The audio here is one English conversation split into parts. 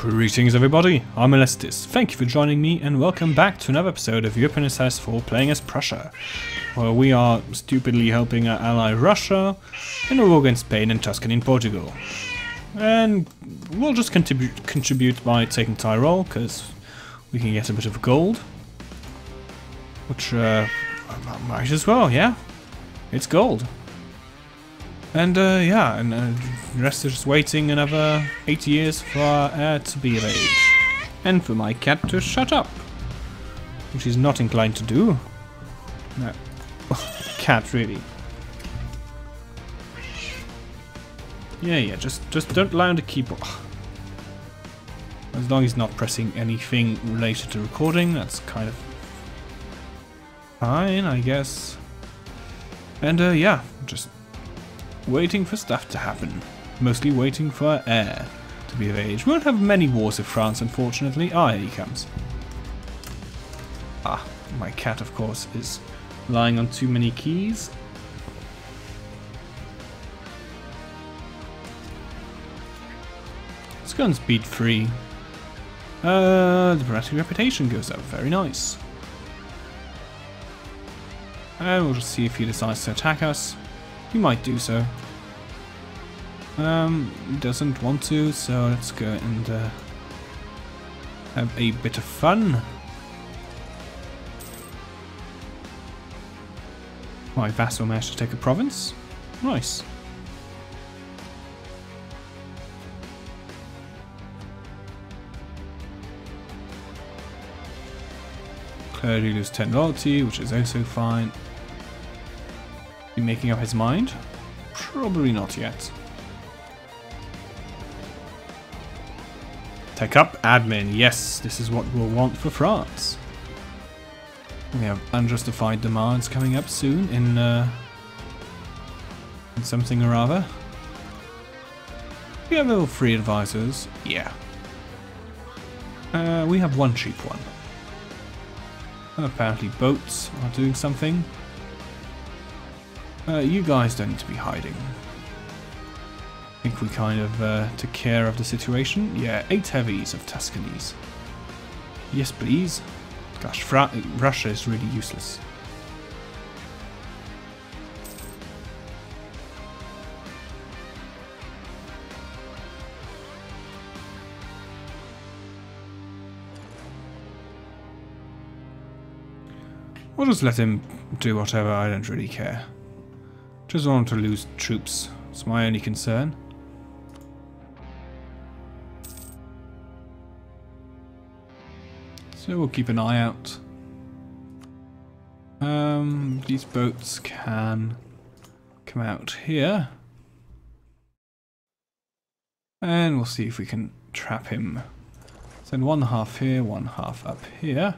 Greetings everybody, I'm Elestis. Thank you for joining me and welcome back to another episode of Europa Universalis IV playing as Prussia, where we are stupidly helping our ally Russia in a war against Spain and Tuscany in Portugal. And we'll just contribute by taking Tyrol, because we can get a bit of gold. Which, might as well, yeah. It's gold. And yeah, and the rest is just waiting another 8 years for our heir to be of age. And for my cat to shut up. Which he's not inclined to do. No. Cat, really. Yeah, just don't lie on the keyboard. As long as he's not pressing anything related to recording, that's kind of fine, I guess. And yeah, just waiting for stuff to happen. Mostly waiting for our heir to be of age. We won't have many wars with France, unfortunately. Ah, here he comes. Ah, my cat, of course, is lying on too many keys. Let's go on speed 3. The diplomatic reputation goes up. Very nice. And we'll just see if he decides to attack us. He might do so. He doesn't want to, so let's go and have a bit of fun. My vassal managed to take a province. Nice. Clergy lose 10 loyalty, which is also fine. Making up his mind? Probably not yet. Tech up admin. Yes, this is what we'll want for France. We have unjustified demands coming up soon in something or other. We have level 3 advisors. Yeah. We have one cheap one. And apparently boats are doing something. You guys don't need to be hiding. I think we kind of took care of the situation. Yeah, 8 heavies of Tuscany's. Yes, please. Gosh, Russia is really useless. We'll just let him do whatever, I don't really care. Just want to lose troops. It's my only concern. So we'll keep an eye out. These boats can come out here. And we'll see if we can trap him. Send one half here, one half up here.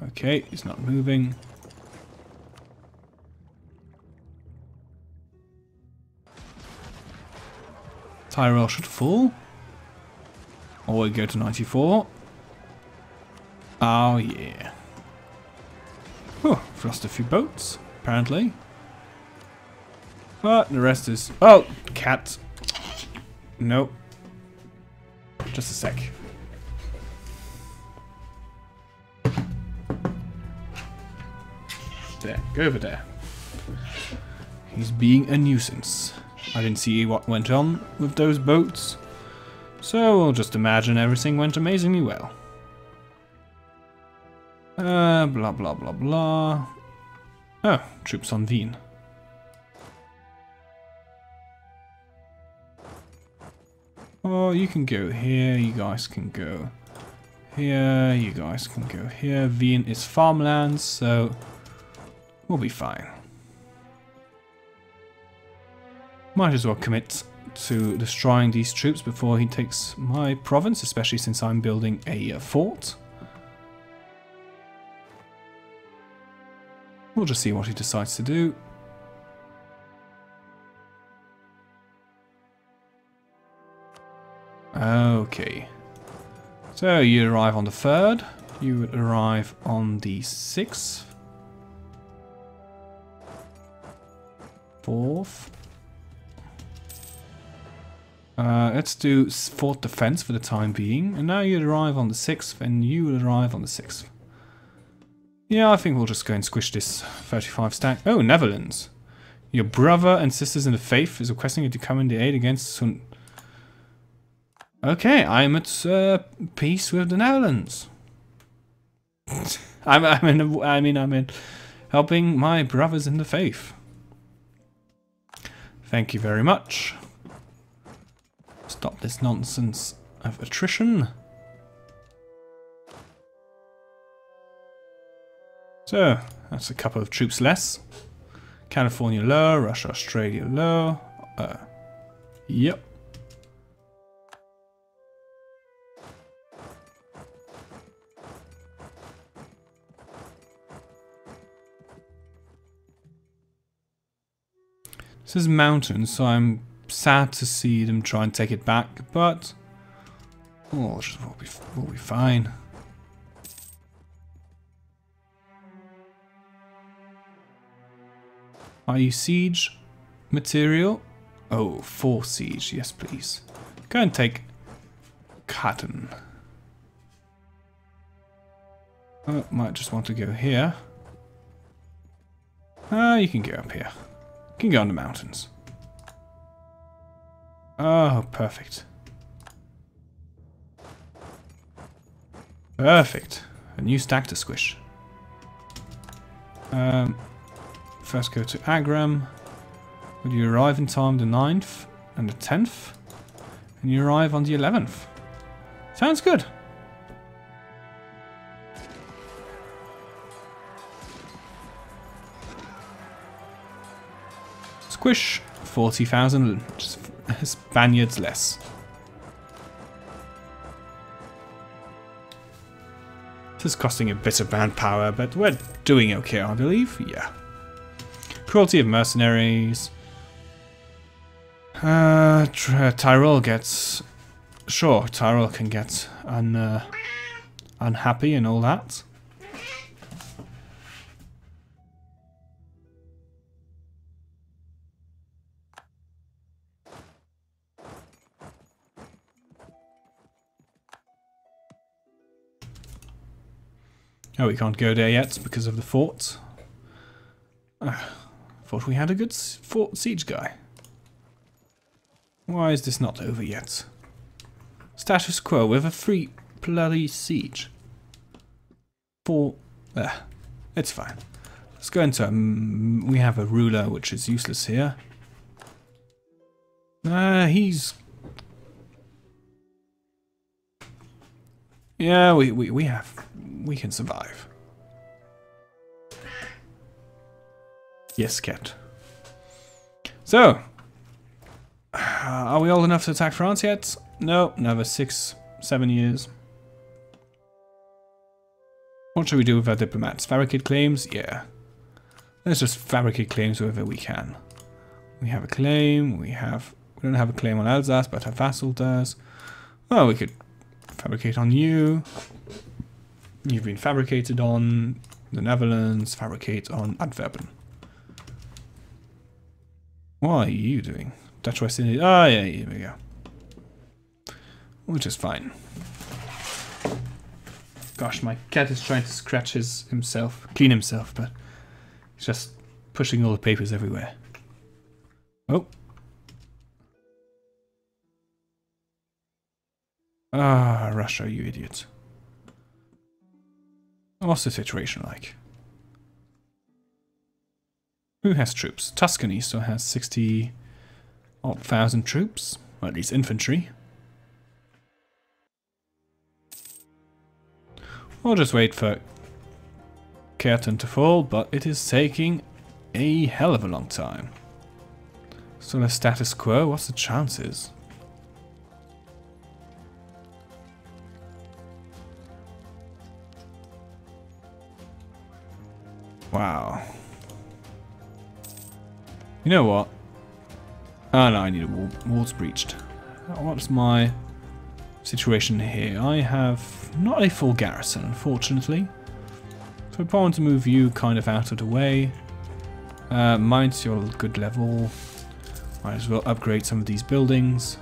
Okay, he's not moving. Tyrol should fall, or we go to 94. Oh yeah. Oh, we've lost a few boats, apparently. But the rest is... Oh, cat. Nope. Just a sec. There, go over there. He's being a nuisance. I didn't see what went on with those boats, so we'll just imagine everything went amazingly well. Blah blah blah blah. Oh, troops on Wien. Oh, you can go here, you guys can go here, you guys can go here. Wien is farmlands, so we'll be fine. Might as well commit to destroying these troops before he takes my province, especially since I'm building a fort. We'll just see what he decides to do. Okay. So you arrive on the 3rd. You would arrive on the 6th. 4th. Let's do fort defense for the time being. And now you arrive on the 6th, and you arrive on the 6th. Yeah, I think we'll just go and squish this 35 stack. Oh, Netherlands. Your brother and sisters in the faith is requesting you to come in the aid against Sun. Okay, I'm at peace with the Netherlands. I mean, helping my brothers in the faith. Thank you very much. Stop this nonsense of attrition. So, that's a couple of troops less. California low, Russia, Australia low. Yep. This is mountains, so I'm sad to see them try and take it back, but oh, we'll be fine. Are you siege material? Oh, for siege, yes please. Go and take Kärnten. Oh, might just want to go here. You can go up here. You can go on the mountains. Oh, perfect. Perfect. A new stack to squish. First go to Agram. Would you arrive in time the 9th and the 10th? And you arrive on the 11th. Sounds good. Squish. 40,000 Spaniards less. This is costing a bit of manpower, but we're doing okay, I believe. Yeah. Cruelty of mercenaries. Tyrol gets... Sure, Tyrol can get unhappy and all that. Oh, we can't go there yet because of the fort. Thought we had a good fort siege guy. Why is this not over yet? Status quo with a free bloody siege. It's fine. Let's go into... we have a ruler which is useless here. He's... Yeah, we can survive. Yes, cat. So, are we old enough to attack France yet? No, another 6, 7 years. What should we do with our diplomats? Fabricate claims? Yeah. Let's just fabricate claims wherever we can. We have a claim, we don't have a claim on Alsace, but our vassal does. Well, we could fabricate on you. You've been fabricated on the Netherlands, fabricate on Antwerpen. What are you doing? Dutch West Indies. Ah, yeah, here we go. Which is fine. Gosh, my cat is trying to scratch clean himself, but he's just pushing all the papers everywhere. Oh. Ah, Russia, you idiot. What's the situation like? Who has troops? Tuscany still has 60,000 troops, or at least infantry. We'll just wait for Kärnten to fall, but it is taking a hell of a long time. So the status quo, what's the chances? Wow. You know what? Oh no, I need a wall. Walls breached. What's my situation here? I have not a full garrison, unfortunately. So I want to move you kind of out of the way. Mine's your good level. Might as well upgrade some of these buildings.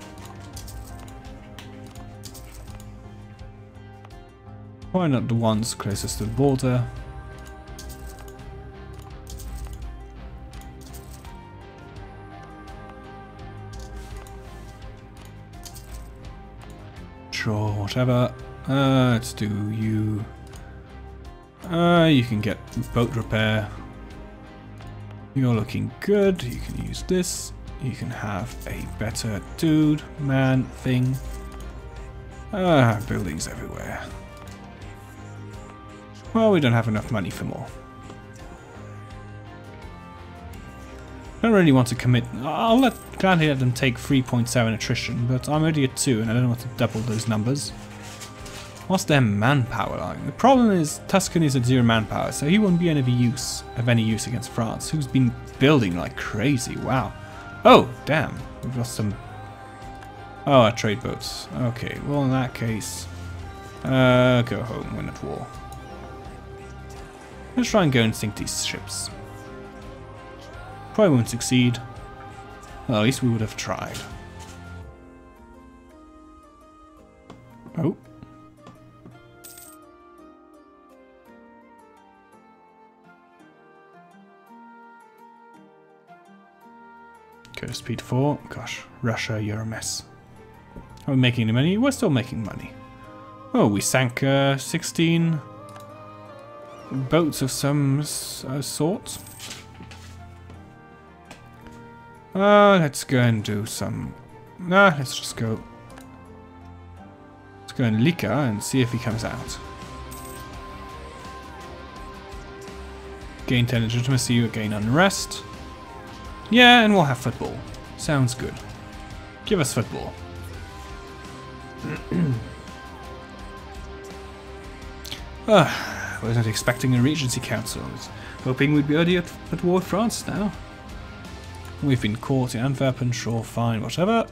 Why not the ones closest to the border? Sure, whatever. Let's do you. You can get boat repair. You're looking good. You can use this. You can have a better dude, man, thing. Buildings everywhere. Well, we don't have enough money for more. I don't really want to commit. I'll gladly let them take 3.7 attrition, but I'm only at 2 and I don't want to double those numbers. What's their manpower like? The problem is Tuscany's at 0 manpower, so he won't be of any use against France, who's been building like crazy. Wow. Oh, damn. We've lost some... Oh, our trade boats. Okay, well in that case... go home, we're not at war. Let's try and go and sink these ships. Probably won't succeed. Well, at least we would have tried. Oh. Go to speed 4. Gosh, Russia, you're a mess. Are we making any money? We're still making money. Oh, we sank 16 boats of some sort. Let's go and do some... Nah, let's just go... Let's go and Lika and see if he comes out. Gain 10 legitimacy, you gain unrest. Yeah, and we'll have football. Sounds good. Give us football. I wasn't expecting a regency council. I was hoping we'd be already at war with France now. We've been caught in Antwerpen, sure, fine, whatever.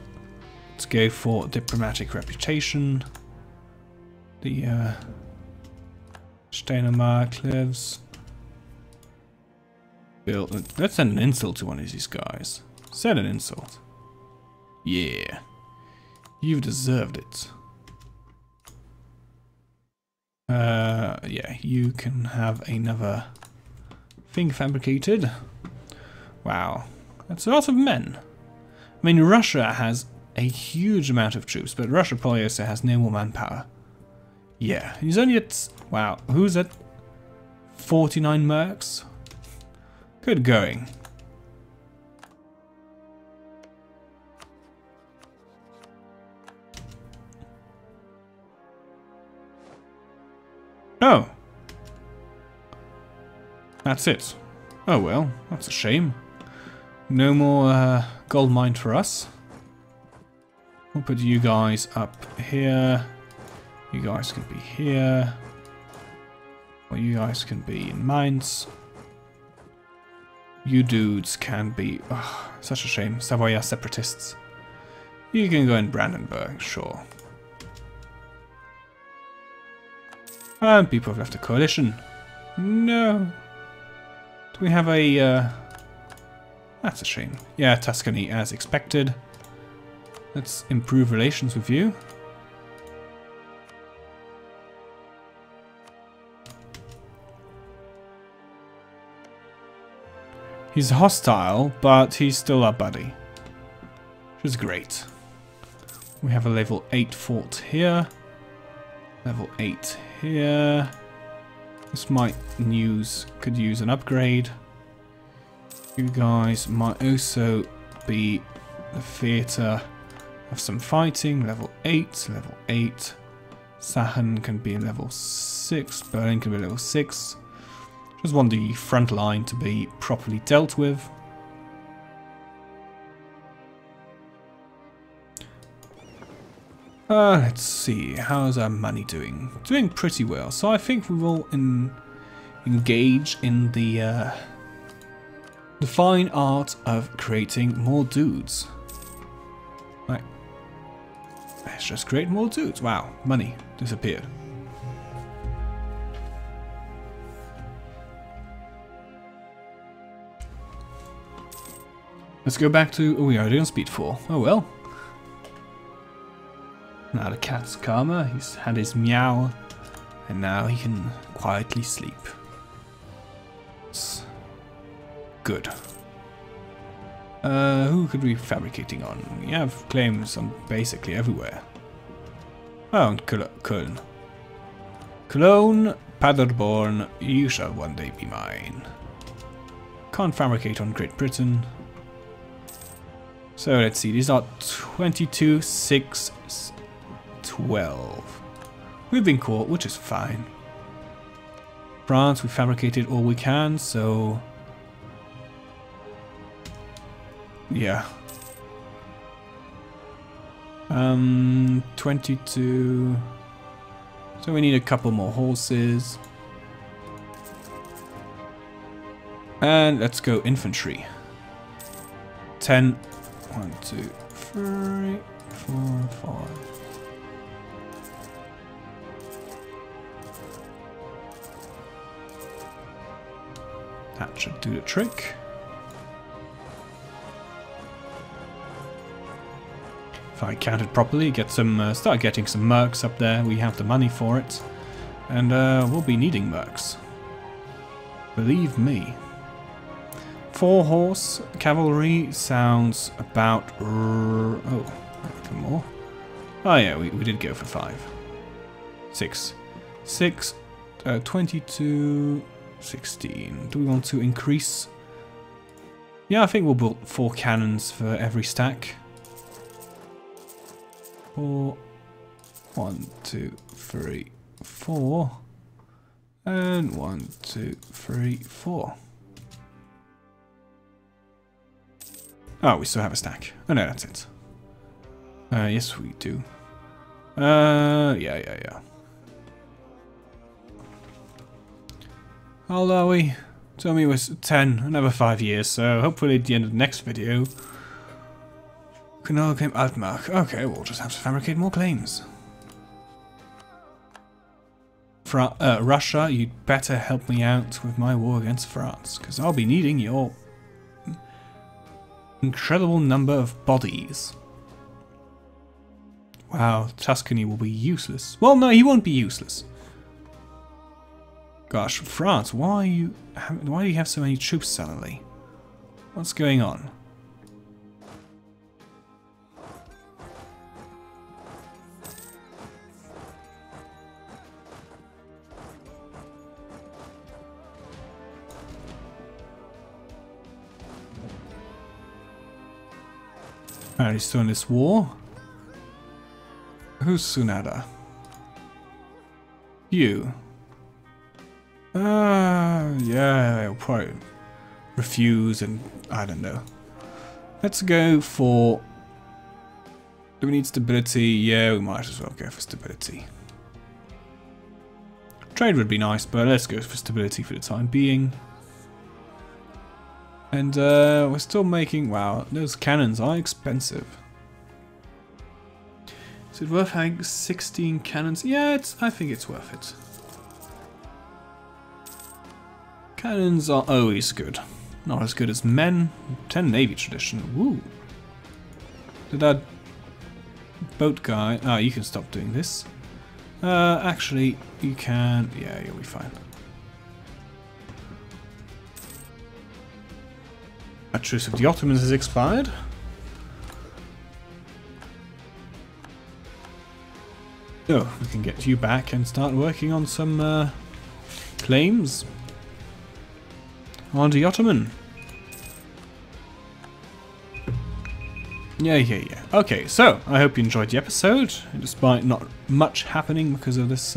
Let's go for diplomatic reputation. The Steiermark lives. Let's send an insult to one of these guys. Send an insult. Yeah. You've deserved it. Yeah, you can have another thing fabricated. Wow. That's a lot of men. I mean, Russia has a huge amount of troops, but Russia probably also has no more manpower. Yeah, he's only at... Wow, who's at 49 mercs? Good going. Oh. That's it. Oh well, that's a shame. No more gold mine for us. We'll put you guys up here. You guys can be here. Or you guys can be in mines. You dudes can be... Oh, such a shame. Savoy are separatists. You can go in Brandenburg, sure. And people have left a coalition. No. Do we have a... That's a shame. Yeah, Tuscany, as expected. Let's improve relations with you. He's hostile, but he's still our buddy. Which is great. We have a level 8 fort here. Level 8 here. This might could use an upgrade. You guys might also be the theatre of some fighting. Level 8, level 8. Sahan can be level 6. Berlin can be level 6. Just want the front line to be properly dealt with. Let's see. How's our money doing? Doing pretty well. So I think we will engage in the fine art of creating more dudes. Right. Let's just create more dudes. Wow, money disappeared. Let's go back to... Oh, we are doing speed 4. Oh well. Now the cat's calmer. He's had his meow And now he can quietly sleep. It's good. Who could we be fabricating on? We have claims on basically everywhere. Oh, and Cologne. Cologne, Paderborn, you shall one day be mine. Can't fabricate on Great Britain. So let's see, these are 22, 6, 12. We've been caught, which is fine. France, we fabricated all we can, so... yeah. 22... so we need a couple more horses. And let's go infantry. 10. 1, 2, 3, 4, 5. That should do the trick. If I count it properly, get some, start getting some mercs up there. We have the money for it. And we'll be needing mercs. Believe me. 4 horse cavalry sounds about... oh, for more. Oh yeah, we did go for 5. 6. 6, 22, 16. Do we want to increase? Yeah, I think we'll build 4 cannons for every stack. 4, 1, 2, 3, 4, and 1, 2, 3, 4. Oh, we still have a stack. Oh no, that's it. Yes, we do. Yeah. How old are we? Tell me we're 10, another 5 years, so hopefully at the end of the next video... Canal claim Altmark. Okay, we'll just have to fabricate more claims. Russia, you'd better help me out with my war against France, because I'll be needing your... incredible number of bodies. Wow, Tuscany will be useless. Well, no, he won't be useless. Gosh, France, why do you have so many troops suddenly? What's going on? Apparently still in this war. Who's Sunada? You. Yeah, I'll probably refuse and I don't know. Let's go for... do we need stability? Yeah, we might as well go for stability. Trade would be nice, but let's go for stability for the time being. And we're still making... wow, those cannons are expensive. Is it worth having 16 cannons? Yeah, I think it's worth it. Cannons are always good. Not as good as men. 10 Navy tradition. Woo! Did that boat guy... ah, oh, you can stop doing this. Actually, you can... yeah, you'll be fine. A truce of the Ottomans has expired. Oh, we can get you back and start working on some claims on the Ottoman. Yeah. Okay, so I hope you enjoyed the episode, despite not much happening because of this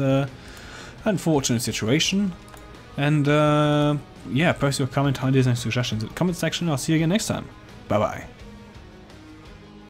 unfortunate situation. And yeah, post your comment, ideas and suggestions in the comment section. I'll see you again next time. Bye bye.